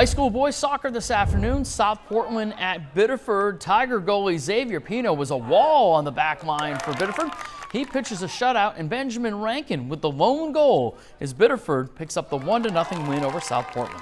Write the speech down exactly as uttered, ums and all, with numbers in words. High school boys soccer this afternoon, South Portland at Biddeford. Tiger goalie Xavier Pino was a wall on the back line for Biddeford. He pitches a shutout, and Benjamin Rankin with the lone goal as Biddeford picks up the one to nothing win over South Portland.